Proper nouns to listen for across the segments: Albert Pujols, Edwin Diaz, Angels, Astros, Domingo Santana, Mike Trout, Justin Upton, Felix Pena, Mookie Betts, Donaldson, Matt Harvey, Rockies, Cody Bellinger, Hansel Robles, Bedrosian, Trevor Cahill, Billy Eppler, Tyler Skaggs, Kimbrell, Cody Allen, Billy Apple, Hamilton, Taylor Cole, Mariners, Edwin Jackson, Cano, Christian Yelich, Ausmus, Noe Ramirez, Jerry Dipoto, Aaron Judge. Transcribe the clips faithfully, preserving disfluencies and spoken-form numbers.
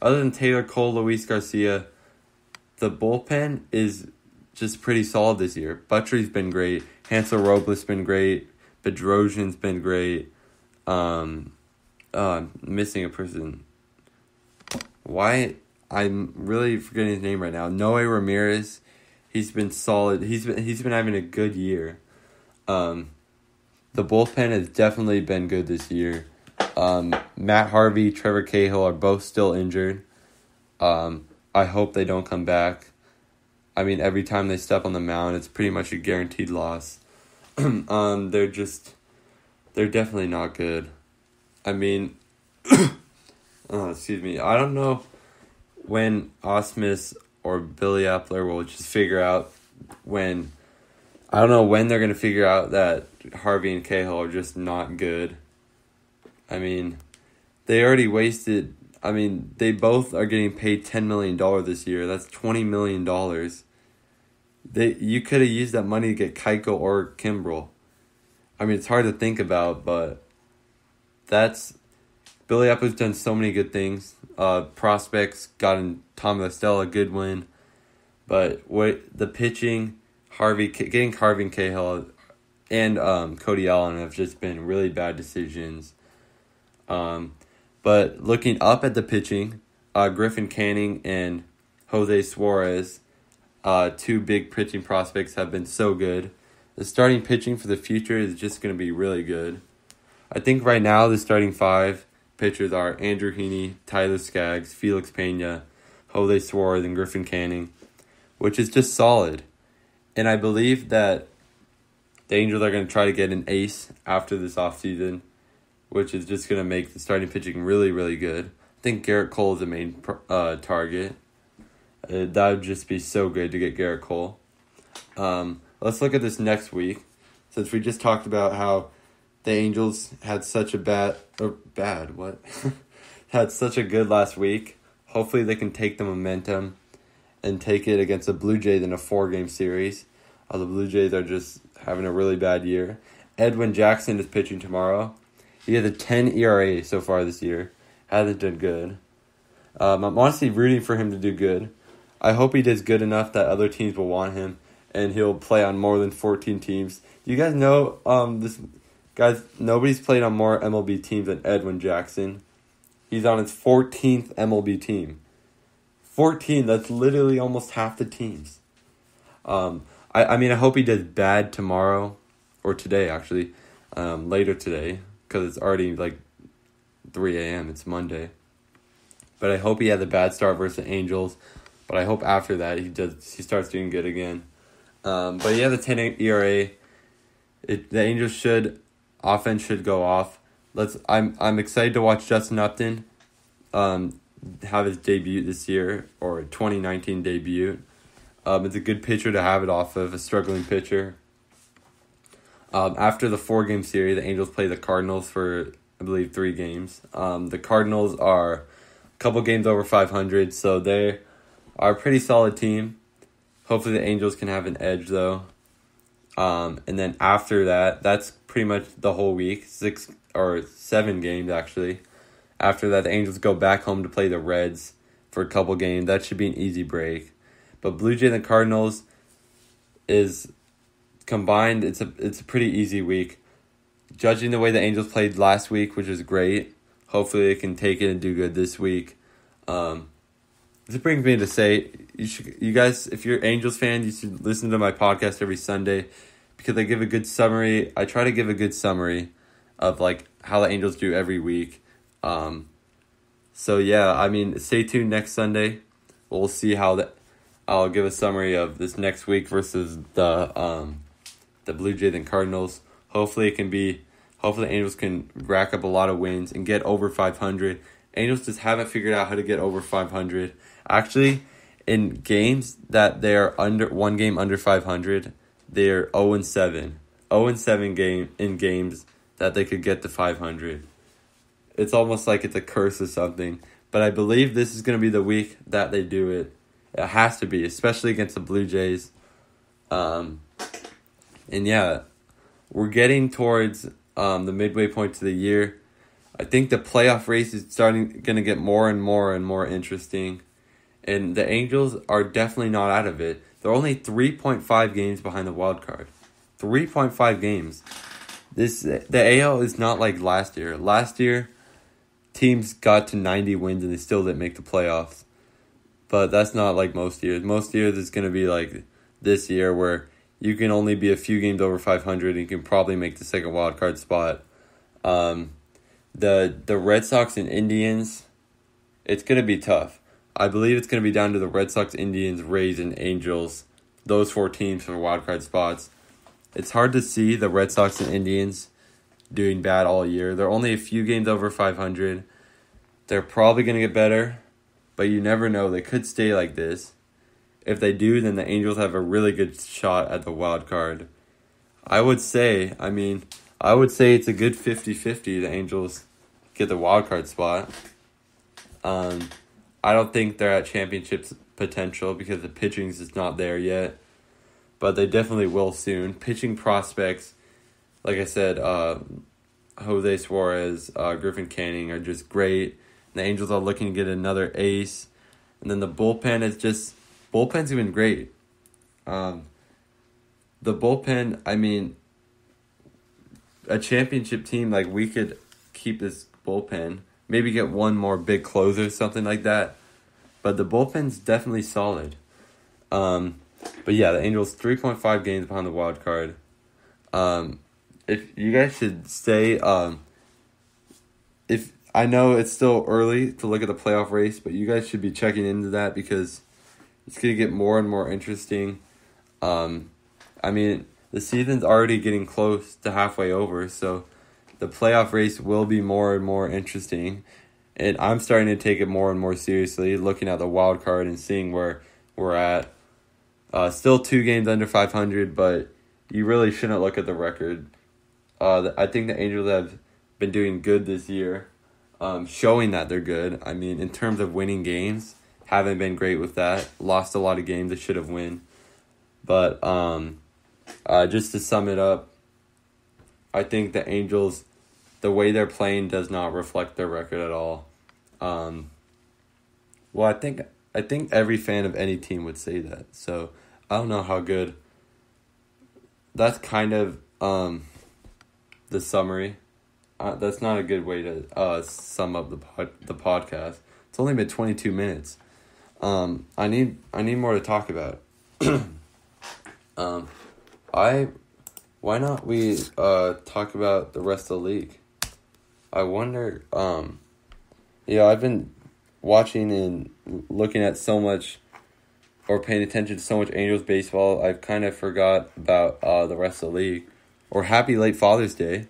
other than Taylor Cole, Luis Garcia, the bullpen is just pretty solid this year. Butchery's been great. Hansel Robles been great. Bedrosian's been great. Um, oh, I'm missing a person. Why? I'm really forgetting his name right now. Noe Ramirez. He's been solid. He's been he's been having a good year. Um, the bullpen has definitely been good this year. Um, Matt Harvey, Trevor Cahill are both still injured. Um, I hope they don't come back. I mean, every time they step on the mound, it's pretty much a guaranteed loss. um, they're just, they're definitely not good. I mean, oh, excuse me. I don't know when Ausmus or Billy Eppler will just figure out when, I don't know when they're going to figure out that Harvey and Cahill are just not good. I mean, they already wasted, I mean, they both are getting paid ten million dollars this year. That's twenty million dollars. They You could have used that money to get Keiko or Kimbrell. I mean, it's hard to think about, but that's, Billy Apple's done so many good things. Uh, prospects, gotten Tom LaStella, good win. But what the pitching, Harvey, getting Harvey and Cahill and um, Cody Allen have just been really bad decisions. Um, but looking up at the pitching, uh, Griffin Canning and Jose Suarez, uh, two big pitching prospects, have been so good. The starting pitching for the future is just going to be really good. I think right now the starting five pitchers are Andrew Heaney, Tyler Skaggs, Felix Pena, Jose Suarez, and Griffin Canning, which is just solid. And I believe that the Angels are going to try to get an ace after this offseason, which is just going to make the starting pitching really, really good. I think Gerrit Cole is the main uh, target. Uh, that would just be so good to get Gerrit Cole. Um, let's look at this next week, since we just talked about how the Angels had such a bad, or bad, what? had such a good last week. Hopefully they can take the momentum and take it against the Blue Jays in a four-game series. Uh, the Blue Jays are just having a really bad year. Edwin Jackson is pitching tomorrow. He has a ten E R A so far this year. Hasn't done good. Um, I'm honestly rooting for him to do good. I hope he does good enough that other teams will want him, and he'll play on more than fourteen teams. Do you guys know, um, this guys? Nobody's played on more M L B teams than Edwin Jackson. He's on his fourteenth M L B team. fourteen, that's literally almost half the teams. Um, I, I mean, I hope he does bad tomorrow, or today actually, um, later today. Because it's already like three a.m. It's Monday. But I hope he had a bad start versus the Angels. But I hope after that he does. He starts doing good again. Um, but he has a ten E R A. It, the Angels should, offense should go off. Let's. I'm I'm excited to watch Justin Upton, um, have his debut this year, or twenty nineteen debut. Um, it's a good pitcher to have it off of, a struggling pitcher. Um, after the four-game series, the Angels play the Cardinals for, I believe, three games. Um, the Cardinals are a couple games over five hundred, so they are a pretty solid team. Hopefully the Angels can have an edge, though. Um, and then after that, that's pretty much the whole week, six or seven games, actually. After that, the Angels go back home to play the Reds for a couple games. That should be an easy break. But Blue Jays and Cardinals is... combined, it's a it's a pretty easy week. Judging the way the Angels played last week, which is great, hopefully they can take it and do good this week. Um, this brings me to say, you should, you guys, if you're Angels fan, you should listen to my podcast every Sunday, because I give a good summary. I try to give a good summary of like how the Angels do every week. Um, so yeah, I mean, stay tuned next Sunday. We'll see how that. I'll give a summary of this next week versus the um. the Blue Jays and Cardinals. Hopefully it can be, hopefully the Angels can rack up a lot of wins and get over five hundred. Angels just haven't figured out how to get over five hundred. Actually, in games that they're under, one game under five hundred, they're oh and seven. oh and seven game in games that they could get to five hundred. It's almost like it's a curse or something. But I believe this is going to be the week that they do it. It has to be, especially against the Blue Jays. Um... And yeah, we're getting towards um, the midway point to the year. I think the playoff race is starting going to get more and more and more interesting. And the Angels are definitely not out of it. They're only three point five games behind the wild card. three point five games. This the A L is not like last year. Last year, teams got to ninety wins and they still didn't make the playoffs. But that's not like most years. Most years it's going to be like this year where you can only be a few games over five hundred and you can probably make the second wild card spot. Um, the the Red Sox and Indians, it's going to be tough. I believe it's going to be down to the Red Sox, Indians, Rays, and Angels. Those four teams for wild card spots. It's hard to see the Red Sox and Indians doing bad all year. They're only a few games over five hundred. They're probably going to get better, but you never know. They could stay like this. If they do, then the Angels have a really good shot at the wild card. I would say, I mean, I would say it's a good fifty-fifty the Angels get the wild card spot. Um, I don't think they're at championships potential because the pitching is not there yet. But they definitely will soon. Pitching prospects, like I said, uh, Jose Suarez, uh, Griffin Canning are just great. The Angels are looking to get another ace. And then the bullpen is just... bullpen's been great. Um, the bullpen, I mean, a championship team, like, we could keep this bullpen. Maybe get one more big closer, something like that. But the bullpen's definitely solid. Um... But yeah, the Angels three point five games behind the wild card. Um, if you guys should stay, um, if I know it's still early to look at the playoff race, but you guys should be checking into that because it's gonna get more and more interesting. Um, I mean, the season's already getting close to halfway over, so the playoff race will be more and more interesting. And I'm starting to take it more and more seriously, looking at the wild card and seeing where we're at. Uh, still two games under five hundred, but you really shouldn't look at the record. Uh, I think the Angels have been doing good this year, um, showing that they're good. I mean, in terms of winning games, haven't been great with that. Lost a lot of games they should have won. But um, uh, just to sum it up, I think the Angels, the way they're playing does not reflect their record at all. Um, well, I think... I think every fan of any team would say that. So, I don't know how good. That's kind of um, the summary. Uh, that's not a good way to uh, sum up the pod- the podcast. It's only been twenty-two minutes. Um, I need I need more to talk about. um, I why not we uh, talk about the rest of the league? I wonder. Um, yeah, I've been watching and looking at so much or paying attention to so much Angels baseball, I've kind of forgot about uh, the rest of the league. Or happy late Father's Day.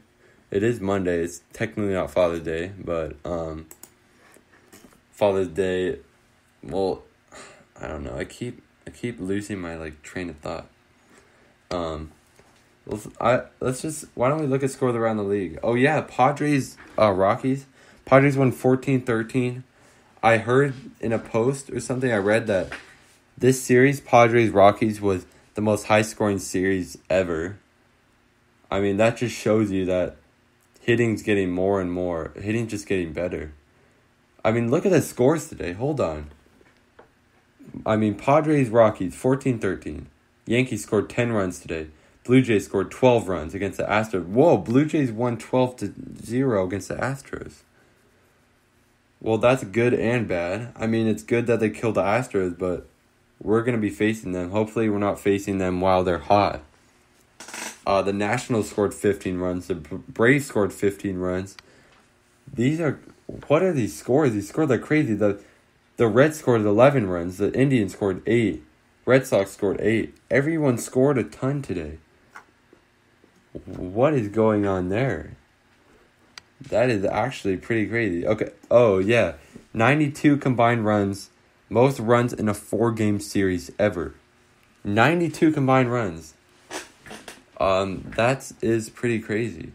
It is Monday. It's technically not Father's Day, but um, Father's Day, well, I don't know. I keep I keep losing my like train of thought. Um, let's, I, let's just, why don't we look at scores around the league? Oh, yeah, Padres, uh, Rockies. Padres won fourteen thirteen. I heard in a post or something, I read that this series, Padres-Rockies, was the most high-scoring series ever. I mean, that just shows you that hitting's getting more and more. Hitting's just getting better. I mean, look at the scores today. Hold on. I mean, Padres-Rockies, fourteen thirteen. Yankees scored ten runs today. Blue Jays scored twelve runs against the Astros. Whoa, Blue Jays won twelve to zero against the Astros. Well, that's good and bad. I mean, it's good that they killed the Astros, but we're going to be facing them. Hopefully, we're not facing them while they're hot. Uh, the Nationals scored fifteen runs. The Braves scored fifteen runs. These are... what are these scores? These scores are crazy. The the Reds scored eleven runs. The Indians scored eight. Red Sox scored eight. Everyone scored a ton today. What is going on there? That is actually pretty crazy. Okay. Oh, yeah. ninety-two combined runs. Most runs in a four-game series ever. ninety-two combined runs. Um, that is pretty crazy.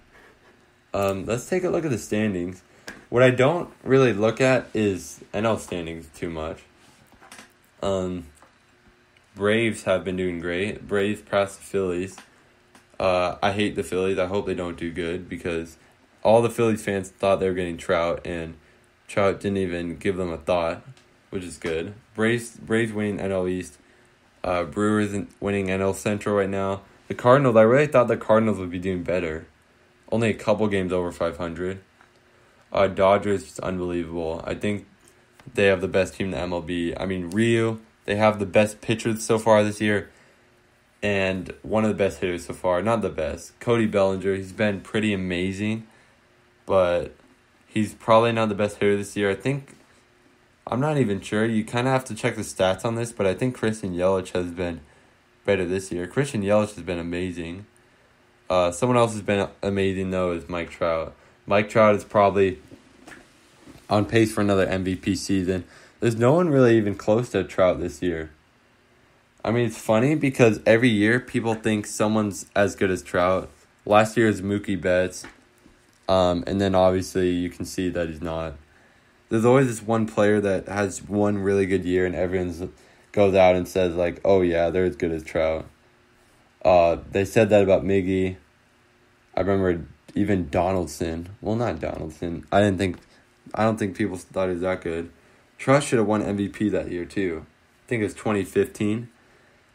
Um, let's take a look at the standings. What I don't really look at is N L standings too much. Um, Braves have been doing great. Braves passed the Phillies. Uh, I hate the Phillies. I hope they don't do good because... all the Phillies fans thought they were getting Trout, and Trout didn't even give them a thought, which is good. Braves, Braves winning N L East. Uh, Brewers winning N L Central right now. The Cardinals, I really thought the Cardinals would be doing better. Only a couple games over five hundred. Uh, Dodgers, just unbelievable. I think they have the best team in the M L B. I mean, Ryu, they have the best pitcher so far this year. And one of the best hitters so far. Not the best. Cody Bellinger, he's been pretty amazing. But he's probably not the best hitter this year. I think, I'm not even sure. You kind of have to check the stats on this. But I think Christian Yelich has been better this year. Christian Yelich has been amazing. Uh, someone else has been amazing, though, is Mike Trout. Mike Trout is probably on pace for another M V P season. There's no one really even close to Trout this year. I mean, it's funny because every year people think someone's as good as Trout. Last year is Mookie Betts. Um, and then obviously you can see that he's not. There's always this one player that has one really good year and everyone goes out and says, like, oh, yeah, they're as good as Trout. Uh, they said that about Miggy. I remember even Donaldson. Well, not Donaldson. I didn't think. I don't think people thought he was that good. Trout should have won M V P that year, too. I think it was twenty fifteen.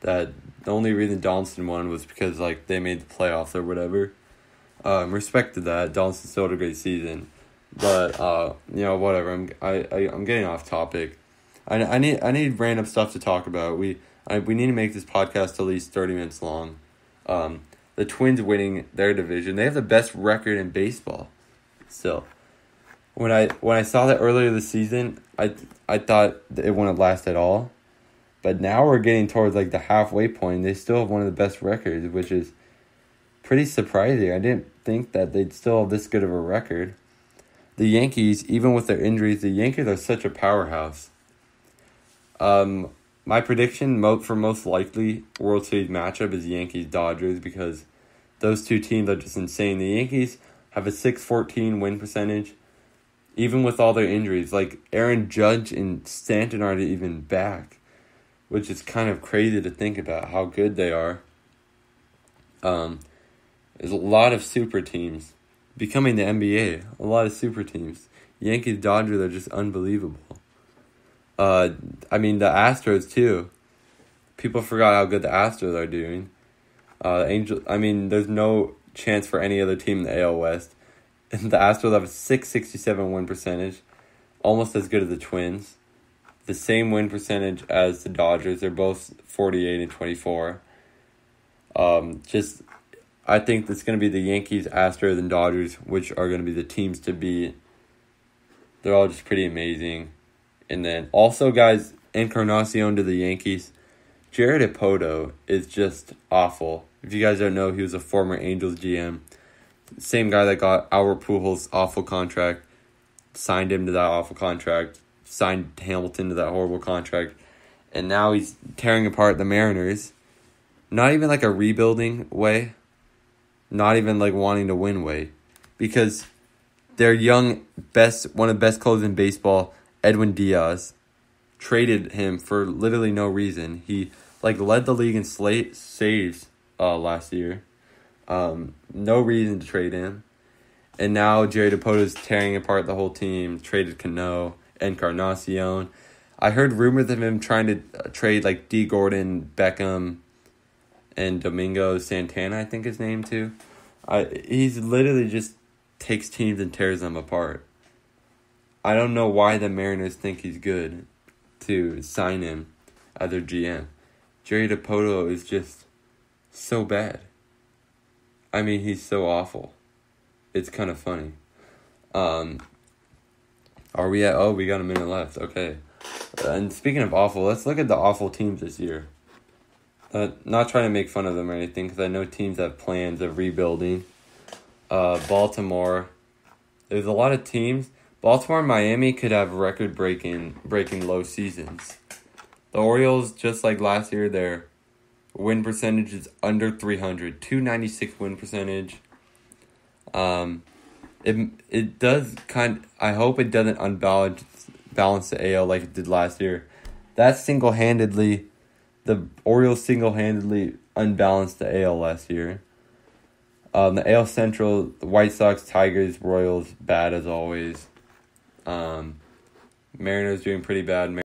That the only reason Donaldson won was because, like, they made the playoffs or whatever. Um, respect to that. Donaldson still had a great season. But, uh, you know, whatever. I'm I, I, I'm getting off topic. I, I need I need random stuff to talk about. We I, we need to make this podcast at least thirty minutes long. Um, the Twins winning their division. They have the best record in baseball still. When I when I saw that earlier this season, I I thought it wouldn't last at all. But now we're getting towards, like, the halfway point. They still have one of the best records, which is pretty surprising. I didn't think that they'd still have this good of a record. The Yankees, even with their injuries, the Yankees are such a powerhouse. Um, my prediction for most likely World Series matchup is Yankees-Dodgers because those two teams are just insane. The Yankees have a six fourteen win percentage, even with all their injuries. Like, Aaron Judge and Stanton aren't even back, which is kind of crazy to think about how good they are. Um, there's a lot of super teams becoming the N B A. A lot of super teams. Yankees, Dodgers are just unbelievable. Uh, I mean, the Astros, too. People forgot how good the Astros are doing. Uh, Angel. I mean, there's no chance for any other team in the A L West. The Astros have a six sixty-seven win percentage, almost as good as the Twins. The same win percentage as the Dodgers. They're both forty-eight and twenty-four. Um, just, I think it's going to be the Yankees, Astros, and Dodgers, which are going to be the teams to beat. They're all just pretty amazing. And then also, guys, Encarnacion to the Yankees. Jerry Dipoto is just awful. If you guys don't know, he was a former Angels G M. Same guy that got Albert Pujols' awful contract, signed him to that awful contract. Signed Hamilton to that horrible contract, and now he's tearing apart the Mariners. Not even like a rebuilding way, not even like wanting to win way, because their young best, one of the best closers in baseball, Edwin Diaz, traded him for literally no reason. He like led the league in slate saves uh, last year. Um, no reason to trade him, and now Jerry Dipoto is tearing apart the whole team. Traded Cano. Encarnacion. I heard rumors of him trying to trade like D. Gordon, Beckham, and Domingo Santana, I think his name too. I he's literally just takes teams and tears them apart. I don't know why the Mariners think he's good to sign him as their G M. Jerry Dipoto is just so bad. I mean, he's so awful. It's kind of funny. Um... Are we at? Oh, we got a minute left. Okay. And speaking of awful, let's look at the awful teams this year. Uh, not trying to make fun of them or anything, because I know teams have plans of rebuilding. Uh, Baltimore. There's a lot of teams. Baltimore and Miami could have record-breaking breaking low seasons. The Orioles, just like last year, their win percentage is under three hundred. two ninety-six win percentage. Um... It it does kind. I hope it doesn't unbalance balance the A L like it did last year. That single handedly, the Orioles single handedly unbalanced the A L last year. Um, the A L Central, the White Sox, Tigers, Royals, bad as always. Um, Mariners doing pretty bad.